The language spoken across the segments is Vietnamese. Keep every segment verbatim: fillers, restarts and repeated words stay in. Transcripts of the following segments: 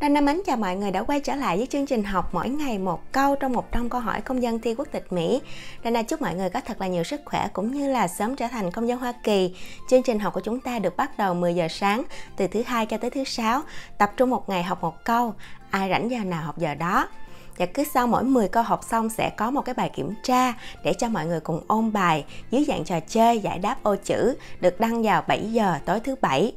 Đan Nam Ánh chào mọi người đã quay trở lại với chương trình học mỗi ngày một câu trong một trong câu hỏi công dân thi quốc tịch Mỹ. Đan Nam chúc mọi người có thật là nhiều sức khỏe cũng như là sớm trở thành công dân Hoa Kỳ. Chương trình học của chúng ta được bắt đầu mười giờ sáng từ thứ hai cho tới thứ sáu, tập trung một ngày học một câu, ai rảnh giờ nào học giờ đó. Và cứ sau mỗi mười câu học xong sẽ có một cái bài kiểm tra để cho mọi người cùng ôn bài dưới dạng trò chơi giải đáp ô chữ, được đăng vào bảy giờ tối thứ bảy.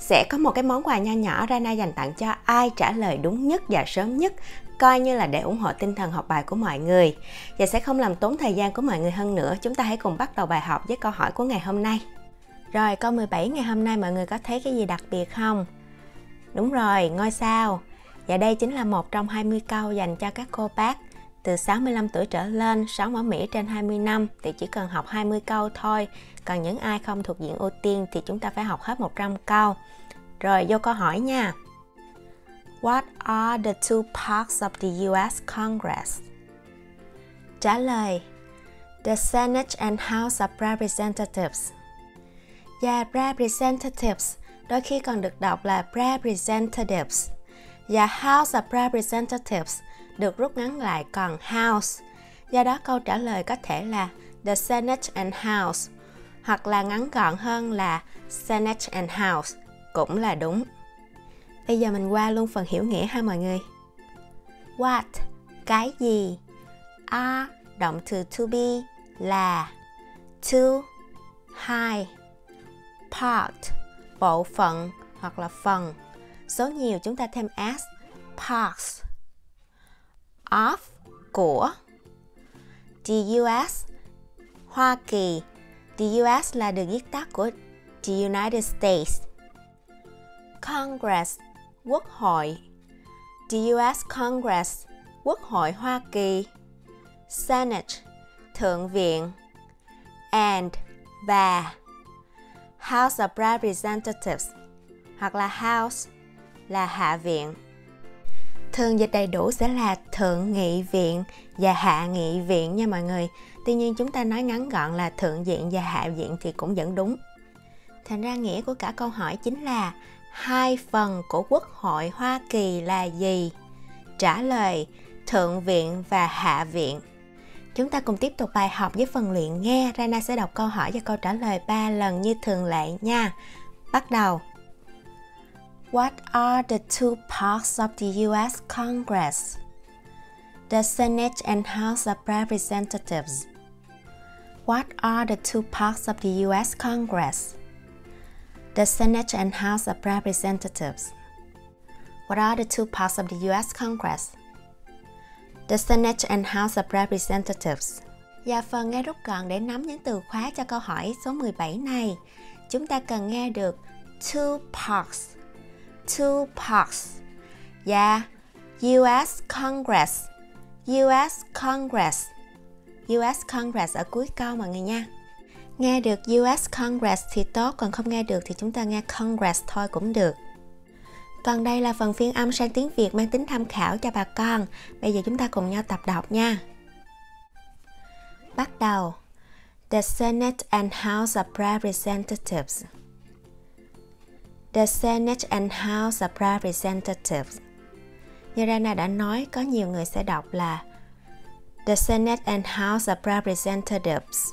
Sẽ có một cái món quà nho nhỏ Rana dành tặng cho ai trả lời đúng nhất và sớm nhất, coi như là để ủng hộ tinh thần học bài của mọi người. Và sẽ không làm tốn thời gian của mọi người hơn nữa, chúng ta hãy cùng bắt đầu bài học với câu hỏi của ngày hôm nay. Rồi, câu mười bảy ngày hôm nay mọi người có thấy cái gì đặc biệt không? Đúng rồi, ngôi sao. Và đây chính là một trong hai mươi câu dành cho các cô bác từ sáu mươi lăm tuổi trở lên, sống ở Mỹ trên hai mươi năm thì chỉ cần học hai mươi câu thôi. Còn những ai không thuộc diện ưu tiên thì chúng ta phải học hết một trăm câu. Rồi vô câu hỏi nha. What are the two parts of the u ét Congress? Trả lời: The Senate and House of Representatives. Và Representatives đôi khi còn được đọc là Representatives. Và House of Representatives được rút ngắn lại còn House. Do đó câu trả lời có thể là The Senate and House, hoặc là ngắn gọn hơn là Senate and House cũng là đúng. Bây giờ mình qua luôn phần hiểu nghĩa ha mọi người. What, cái gì? Are, động từ to be, là. Two, hai. Part, bộ phận hoặc là phần. Số nhiều chúng ta thêm s, parts. Of, của. The u ét, Hoa Kỳ. The u ét là được viết tắt của The United States. Congress, Quốc hội. The u ét Congress, Quốc hội Hoa Kỳ. Senate, Thượng viện. And, và. House of Representatives, hoặc là House, là Hạ viện. Thường dịch đầy đủ sẽ là Thượng nghị viện và Hạ nghị viện nha mọi người. Tuy nhiên chúng ta nói ngắn gọn là Thượng viện và Hạ viện thì cũng vẫn đúng. Thành ra nghĩa của cả câu hỏi chính là hai phần của Quốc hội Hoa Kỳ là gì? Trả lời: Thượng viện và Hạ viện. Chúng ta cùng tiếp tục bài học với phần luyện nghe. Rana sẽ đọc câu hỏi và câu trả lời ba lần như thường lệ nha. Bắt đầu. What are the two parts of the u ét Congress? The Senate and House of Representatives. What are the two parts of the u ét Congress? The Senate and House of Representatives. What are the two parts of the u ét Congress? The Senate and House of Representatives. Và phần nghe rút gọn để nắm những từ khóa cho câu hỏi số mười bảy này. Chúng ta cần nghe được two parts. Two parts. Và u ét Congress. u ét Congress. u ét Congress ở cuối câu mọi người nha. Nghe được u ét Congress thì tốt, còn không nghe được thì chúng ta nghe Congress thôi cũng được. Còn đây là phần phiên âm sang tiếng Việt mang tính tham khảo cho bà con. Bây giờ chúng ta cùng nhau tập đọc nha. Bắt đầu. The Senate and House of Representatives. The Senate and House of Representatives. Như Rana đã nói, có nhiều người sẽ đọc là The Senate and House of Representatives.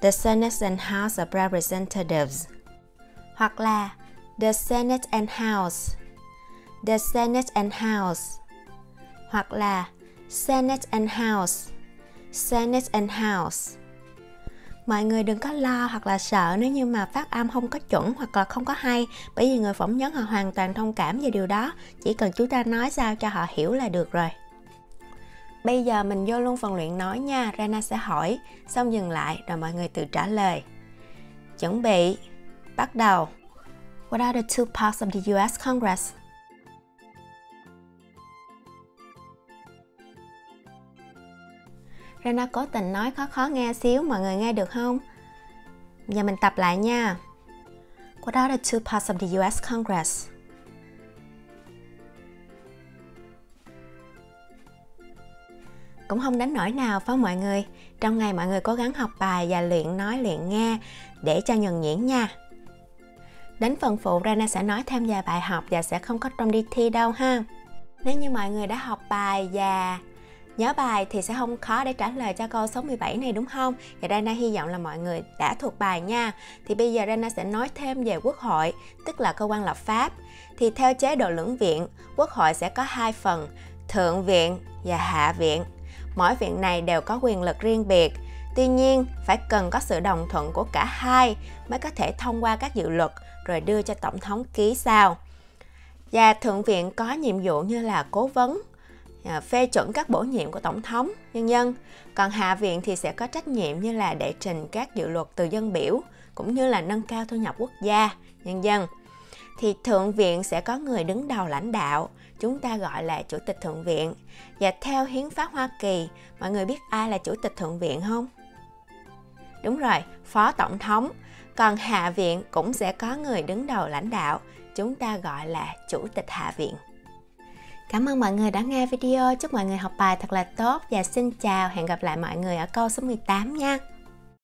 The Senate and House of Representatives. Hoặc là The Senate and House. The Senate and House. Hoặc là Senate and House. Senate and House. Mọi người đừng có lo hoặc là sợ nếu như mà phát âm không có chuẩn hoặc là không có hay, bởi vì người phỏng vấn họ hoàn toàn thông cảm về điều đó, chỉ cần chúng ta nói sao cho họ hiểu là được rồi. Bây giờ mình vô luôn phần luyện nói nha. Rana sẽ hỏi, xong dừng lại rồi mọi người tự trả lời. Chuẩn bị, bắt đầu. What are the two parts of the u ét Congress? Rana cố tình nói khó khó nghe xíu, mọi người nghe được không? Giờ mình tập lại nha. What are the two parts of the u ét Congress? Cũng không đến nỗi nào phải không mọi người? Trong ngày mọi người cố gắng học bài và luyện nói luyện nghe để cho nhuần nhuyễn nha. Đến phần phụ Rana sẽ nói tham gia bài học và sẽ không có trong đi thi đâu ha. Nếu như mọi người đã học bài và nhớ bài thì sẽ không khó để trả lời cho câu số mười bảy này đúng không? Và Rana hy vọng là mọi người đã thuộc bài nha. Thì bây giờ Rana sẽ nói thêm về quốc hội, tức là cơ quan lập pháp. Thì theo chế độ lưỡng viện, quốc hội sẽ có hai phần, thượng viện và hạ viện. Mỗi viện này đều có quyền lực riêng biệt. Tuy nhiên, phải cần có sự đồng thuận của cả hai mới có thể thông qua các dự luật rồi đưa cho Tổng thống ký sao. Và Thượng viện có nhiệm vụ như là cố vấn, phê chuẩn các bổ nhiệm của Tổng thống, nhân dân. Còn Hạ viện thì sẽ có trách nhiệm như là đệ trình các dự luật từ dân biểu, cũng như là nâng cao thu nhập quốc gia, nhân dân. Thì Thượng viện sẽ có người đứng đầu lãnh đạo, chúng ta gọi là Chủ tịch Thượng viện. Và theo Hiến pháp Hoa Kỳ, mọi người biết ai là Chủ tịch Thượng viện không? Đúng rồi, Phó Tổng thống. Còn Hạ viện cũng sẽ có người đứng đầu lãnh đạo, chúng ta gọi là Chủ tịch Hạ viện. Cảm ơn mọi người đã nghe video, chúc mọi người học bài thật là tốt và xin chào, hẹn gặp lại mọi người ở câu số mười tám nha.